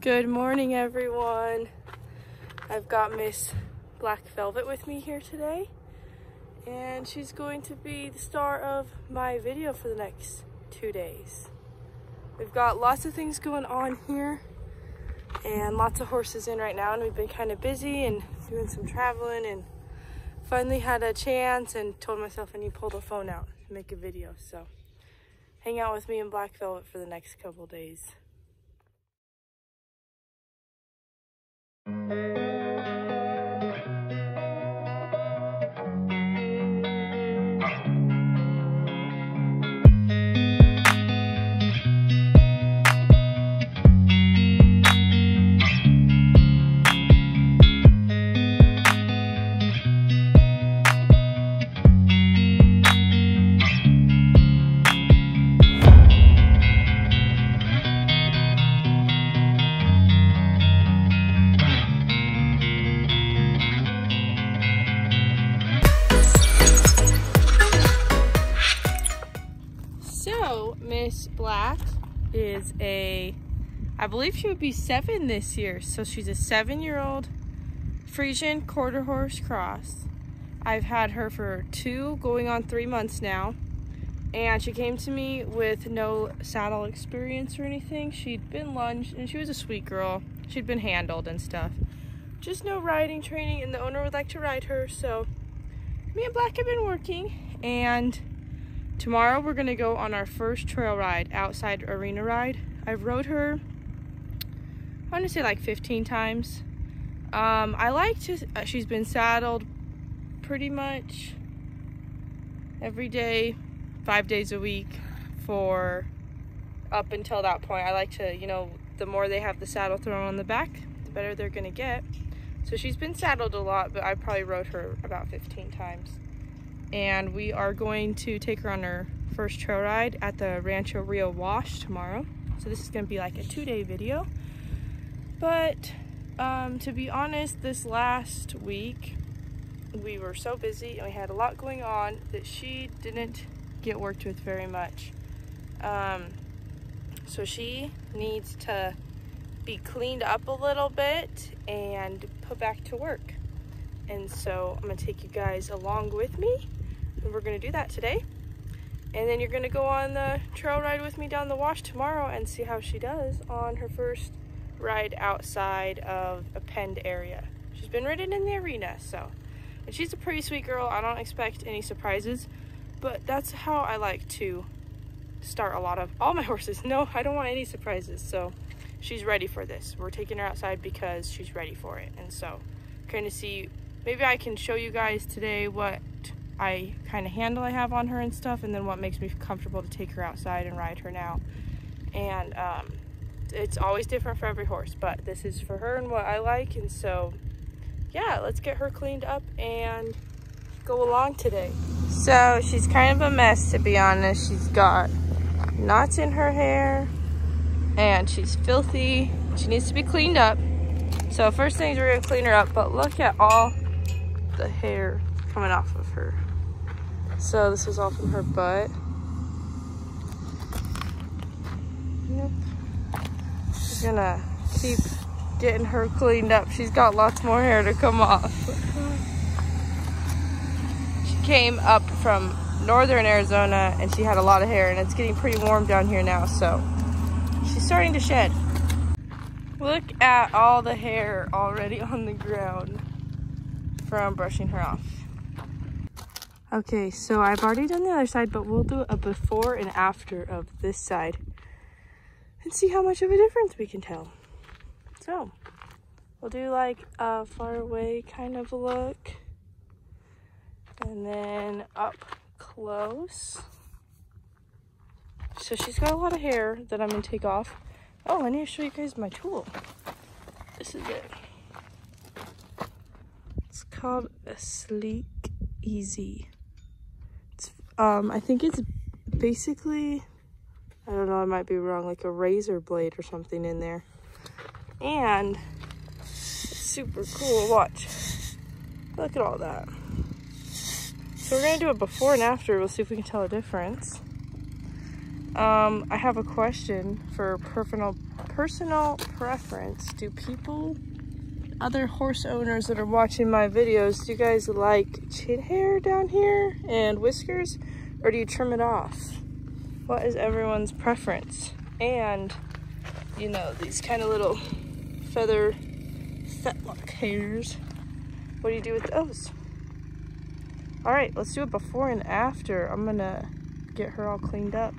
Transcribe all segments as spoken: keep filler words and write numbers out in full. Good morning, everyone. I've got Miss Black Velvet with me here today, and she's going to be the star of my video for the next two days. We've got lots of things going on here and lots of horses in right now, and we've been kind of busy and doing some traveling, and finally had a chance and told myself I need to pull the phone out to make a video. So hang out with me in Black Velvet for the next couple days. Miss Black is a, I believe she would be seven this year. So she's a seven-year-old Frisian Quarter Horse Cross. I've had her for two, going on three months now. And she came to me with no saddle experience or anything. She'd been lunged, and she was a sweet girl. She'd been handled and stuff. Just no riding training, and the owner would like to ride her. So me and Black have been working, and tomorrow we're gonna go on our first trail ride, outside arena ride. I've rode her, I wanna say like fifteen times. Um, I like to, uh, she's been saddled pretty much every day, five days a week for up until that point. I like to, you know, the more they have the saddle thrown on the back, the better they're gonna get. So she's been saddled a lot, but I probably rode her about fifteen times. And we are going to take her on her first trail ride at the Rancho Rio Wash tomorrow. So this is going to be like a two-day video. But um, to be honest, this last week we were so busy and we had a lot going on that she didn't get worked with very much. Um, so she needs to be cleaned up a little bit and put back to work. And so I'm going to take you guys along with me. And we're gonna do that today, and then you're gonna go on the trail ride with me down the wash tomorrow and see how she does on her first ride outside of a penned area. She's been ridden in the arena, so, and she's a pretty sweet girl. I don't expect any surprises, but that's how I like to start a lot of all my horses. No, I don't want any surprises. So she's ready for this. We're taking her outside because she's ready for it. And so kind of see, maybe I can show you guys today what I kind of handle I have on her and stuff, and then what makes me comfortable to take her outside and ride her now. And um, it's always different for every horse, but this is for her and what I like. And so yeah, let's get her cleaned up and go along today. So she's kind of a mess, to be honest. She's got knots in her hair and she's filthy. She needs to be cleaned up. So first things, we're gonna clean her up, but look at all the hair coming off of her. So this was all from her butt. Yep. We're gonna keep getting her cleaned up. She's got lots more hair to come off. She came up from northern Arizona and she had a lot of hair, and it's getting pretty warm down here now, so she's starting to shed. Look at all the hair already on the ground from brushing her off. Okay, so I've already done the other side, but we'll do a before and after of this side and see how much of a difference we can tell. So we'll do like a far away kind of look, and then up close. So she's got a lot of hair that I'm gonna take off. Oh, I need to show you guys my tool. This is it. It's called a Sleek Easy. It's, um, I think it's basically, I don't know, I might be wrong, like a razor blade or something in there. And it's super cool. Watch. Look at all that. So we're going to do a before and after. We'll see if we can tell a difference. Um, I have a question for personal personal preference, do people, other horse owners that are watching my videos, do you guys like chin hair down here and whiskers, or do you trim it off? What is everyone's preference? And, you know, these kind of little feather fetlock hairs, what do you do with those? All right, let's do it before and after. I'm gonna get her all cleaned up.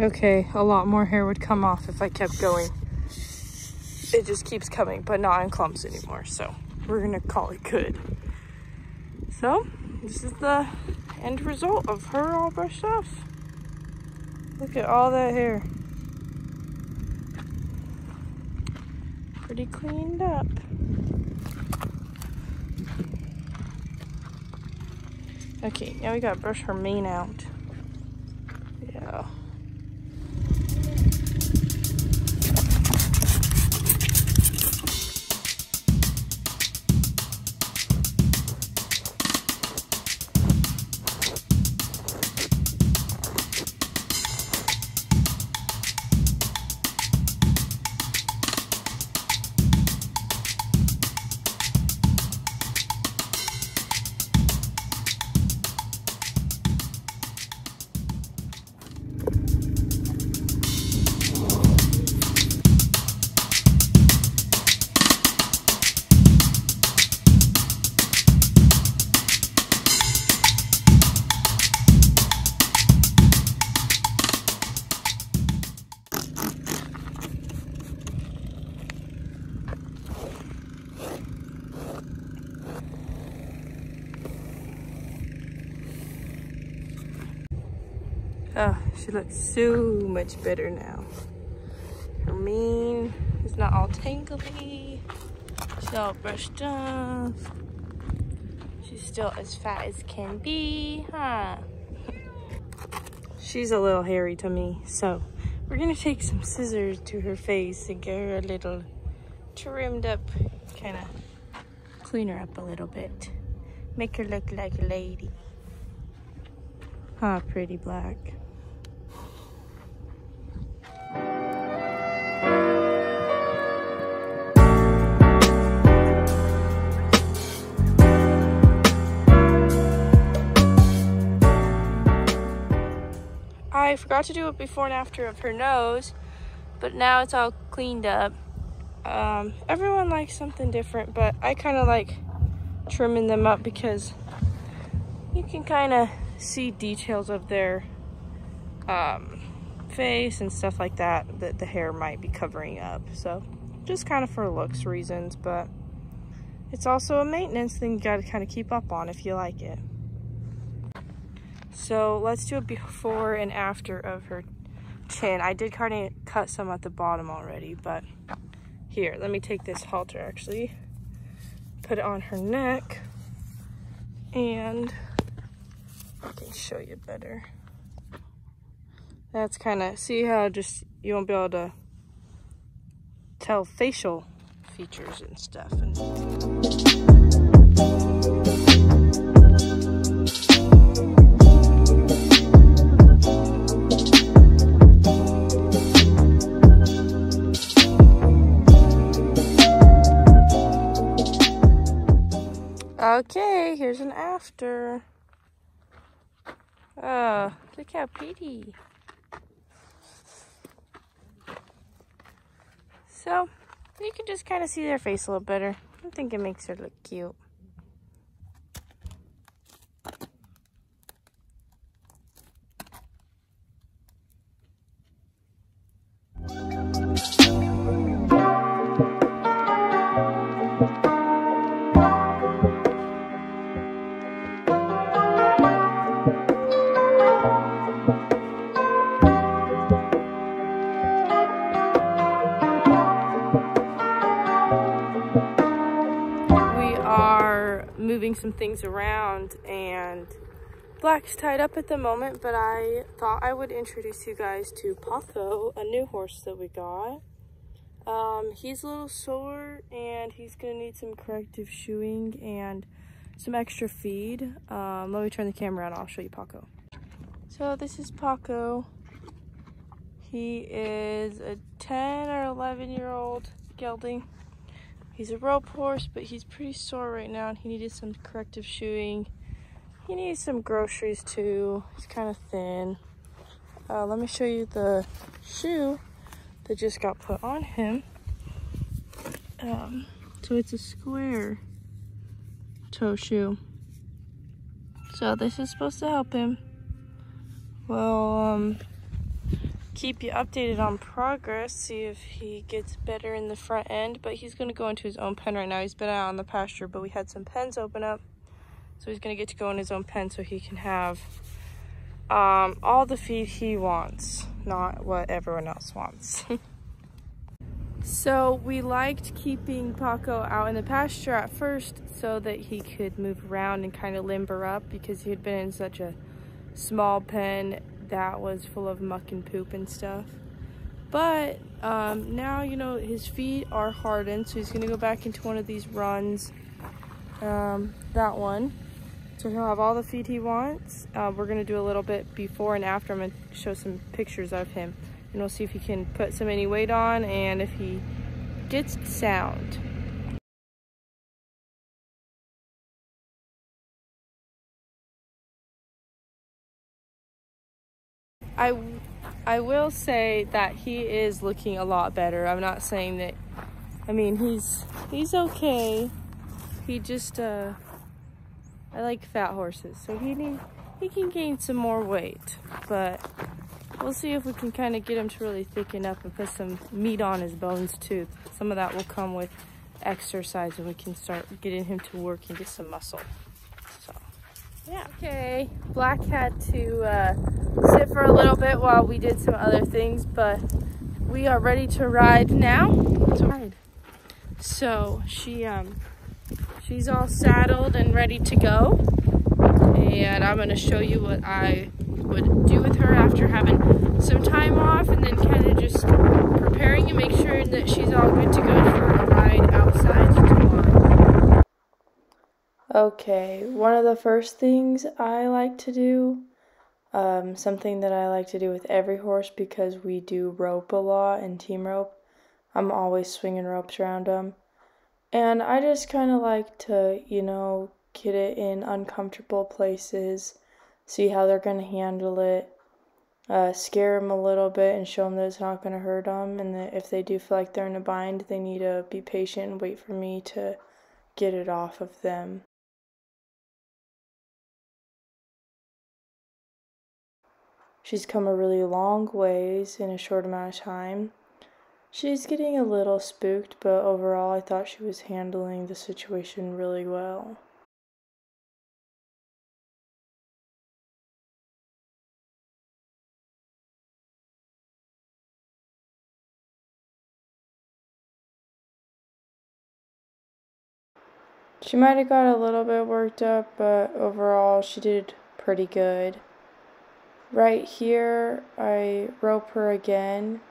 Okay, a lot more hair would come off if I kept going. It just keeps coming, but not in clumps anymore, so we're gonna call it good. So, this is the end result of her all brushed off. Look at all that hair. Pretty cleaned up. Okay, now we gotta brush her mane out. Yeah. Oh, she looks so much better now. Her mane is not all tangly. She's all brushed off. She's still as fat as can be, huh? She's a little hairy to me, so we're gonna take some scissors to her face and get her a little trimmed up, kind of clean her up a little bit. Make her look like a lady. Ah, pretty black. I forgot to do a before and after of her nose, but now it's all cleaned up. Um, everyone likes something different, but I kind of like trimming them up because you can kind of see details of their um, face and stuff like that that the hair might be covering up. So just kind of for looks reasons, but it's also a maintenance thing you got to kind of keep up on if you like it. So let's do a before and after of her chin. I did kind of cut some at the bottom already, but here, let me take this halter actually, put it on her neck, and I can show you better. That's kind of, see how just you won't be able to tell facial features and stuff. And here's an after. Oh, look how pretty. So, you can just kind of see their face a little better. I think it makes her look cute. Moving some things around, and Black's tied up at the moment, but I thought I would introduce you guys to Paco, a new horse that we got. Um, he's a little sore and he's gonna need some corrective shoeing and some extra feed. Um, let me turn the camera on, I'll show you Paco. So this is Paco. He is a ten or eleven year old gelding. He's a rope horse, but he's pretty sore right now, and he needed some corrective shoeing. He needs some groceries too. He's kind of thin. Uh, let me show you the shoe that just got put on him. Um, so it's a square toe shoe. So this is supposed to help him. Well, um, keep you updated on progress, see if he gets better in the front end, but he's going to go into his own pen right now. He's been out on the pasture, but we had some pens open up, so he's going to get to go in his own pen so he can have um, all the feed he wants, not what everyone else wants. So we liked keeping Paco out in the pasture at first so that he could move around and kind of limber up, because he had been in such a small pen that was full of muck and poop and stuff. But um, now, you know, his feet are hardened, so he's gonna go back into one of these runs, um, that one. So he'll have all the feed he wants. Uh, we're gonna do a little bit before and after. I'm gonna show some pictures of him, and we'll see if he can put some any weight on and if he gets sound. I, I will say that he is looking a lot better. I'm not saying that, I mean, he's he's okay. He just, uh, I like fat horses, so he need, he can gain some more weight, but we'll see if we can kind of get him to really thicken up and put some meat on his bones too. Some of that will come with exercise, and we can start getting him to work and get some muscle. So, yeah. Okay, Black had to, uh, sit for a little bit while we did some other things, but we are ready to ride now. So she um she's all saddled and ready to go, and I'm going to show you what I would do with her after having some time off, and then kind of just preparing and make sure that she's all good to go for a ride outside tomorrow. Okay, one of the first things I like to do, Um, something that I like to do with every horse, because we do rope a lot and team rope. I'm always swinging ropes around them. And I just kind of like to, you know, get it in uncomfortable places, see how they're going to handle it, uh, scare them a little bit and show them that it's not going to hurt them, and that if they do feel like they're in a bind, they need to be patient and wait for me to get it off of them. She's come a really long ways in a short amount of time. She's getting a little spooked, but overall I thought she was handling the situation really well. She might have got a little bit worked up, but overall she did pretty good. Right here, I rope her again,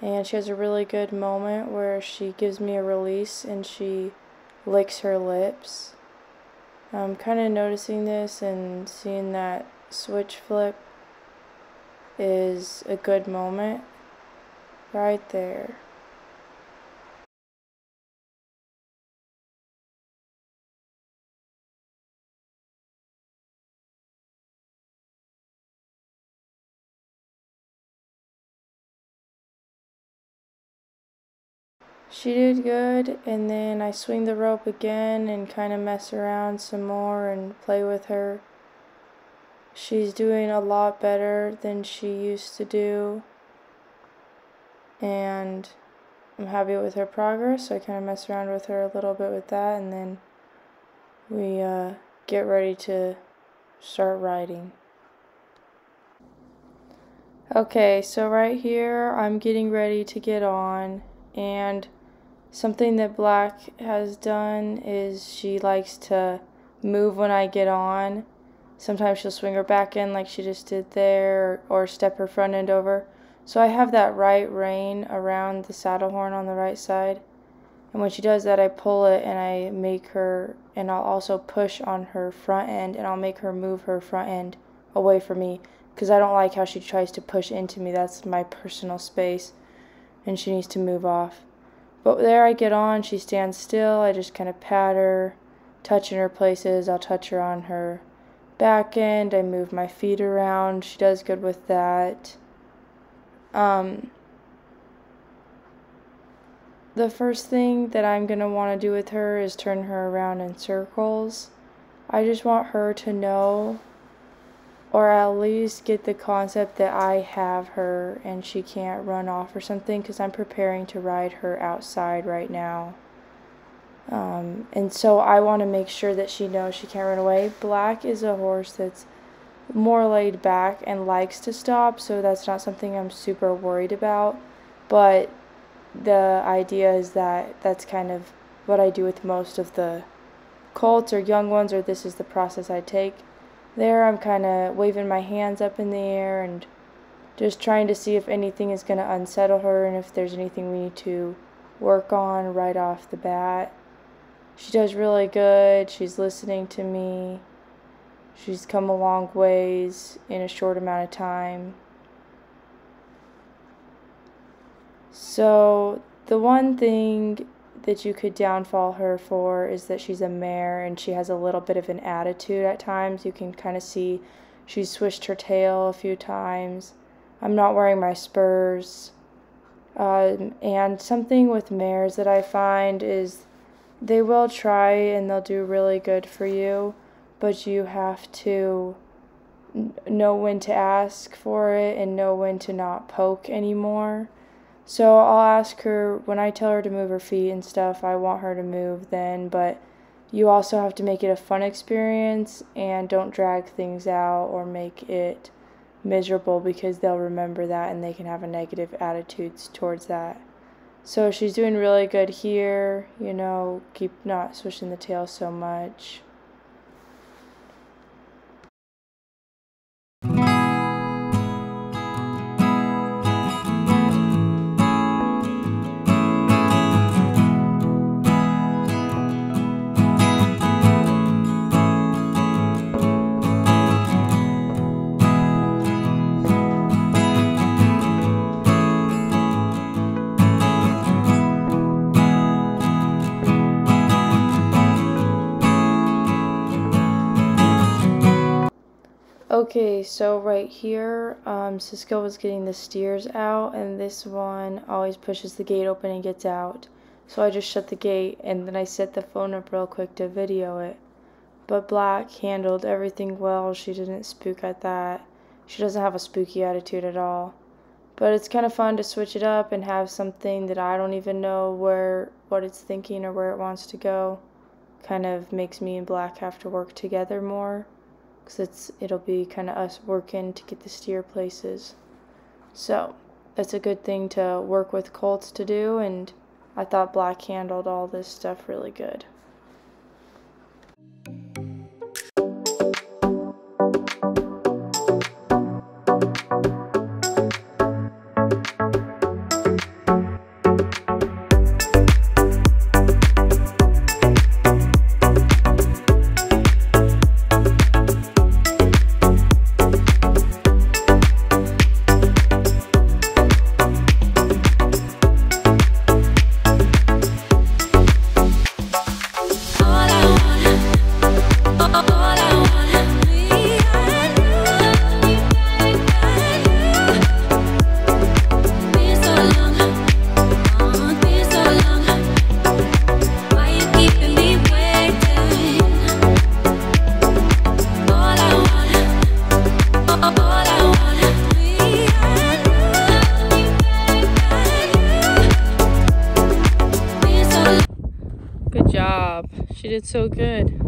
and she has a really good moment where she gives me a release and she licks her lips. I'm kind of noticing this and seeing that switch flip is a good moment right there. she did good, and then I swing the rope again and kind of mess around some more and play with her. She's doing a lot better than she used to do, and I'm happy with her progress, so I kind of mess around with her a little bit with that, and then we uh, get ready to start riding. Okay, so right here I'm getting ready to get on, and something that Black has done is she likes to move when I get on. Sometimes she'll swing her back end like she just did there, or step her front end over. So I have that right rein around the saddle horn on the right side, and when she does that I pull it and I make her, and I'll also push on her front end, and I'll make her move her front end away from me because I don't like how she tries to push into me. That's my personal space and she needs to move off. But there I get on, she stands still, I just kind of pat her, touch in her places, I'll touch her on her back end, I move my feet around, she does good with that. Um, the first thing that I'm going to want to do with her is turn her around in circles. I just want her to know, or at least get the concept that I have her and she can't run off or something, because I'm preparing to ride her outside right now. Um, and so I want to make sure that she knows she can't run away. Black is a horse that's more laid back and likes to stop, so that's not something I'm super worried about, but the idea is that that's kind of what I do with most of the colts or young ones, or this is the process I take. There I'm kind of waving my hands up in the air and just trying to see if anything is going to unsettle her and if there's anything we need to work on right off the bat. She does really good. She's listening to me. She's come a long ways in a short amount of time. So the one thing that you could downfall her for is that she's a mare and she has a little bit of an attitude at times. You can kind of see she's swished her tail a few times. I'm not wearing my spurs. Um, and something with mares that I find is they will try and they'll do really good for you, but you have to know when to ask for it and know when to not poke anymore. So I'll ask her, when I tell her to move her feet and stuff, I want her to move then, but you also have to make it a fun experience and don't drag things out or make it miserable, because they'll remember that and they can have a negative attitudes towards that. So she's doing really good here, you know, keep not swishing the tail so much. Okay, so right here, um, Cisco was getting the steers out, and this one always pushes the gate open and gets out. So I just shut the gate, and then I set the phone up real quick to video it. But Black handled everything well. She didn't spook at that. She doesn't have a spooky attitude at all. But it's kind of fun to switch it up and have something that I don't even know where, what it's thinking or where it wants to go. Kind of makes me and Black have to work together more. Because it's, it'll be kind of us working to get the steer places. So that's a good thing to work with colts to do, and I thought Black handled all this stuff really good. She did so good.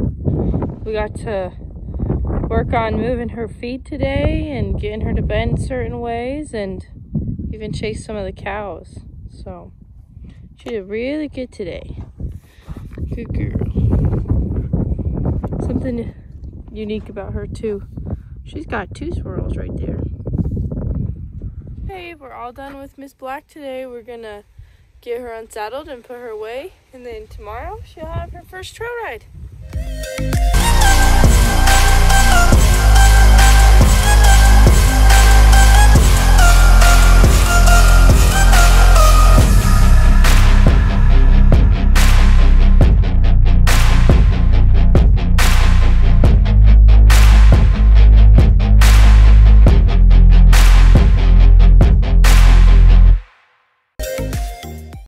We got to work on moving her feet today and getting her to bend certain ways and even chase some of the cows. So she did really good today. Good girl. Something unique about her too. She's got two swirls right there. Hey, we're all done with Miss Black today. We're gonna get her unsaddled and put her away, and then tomorrow she'll have her first trail ride.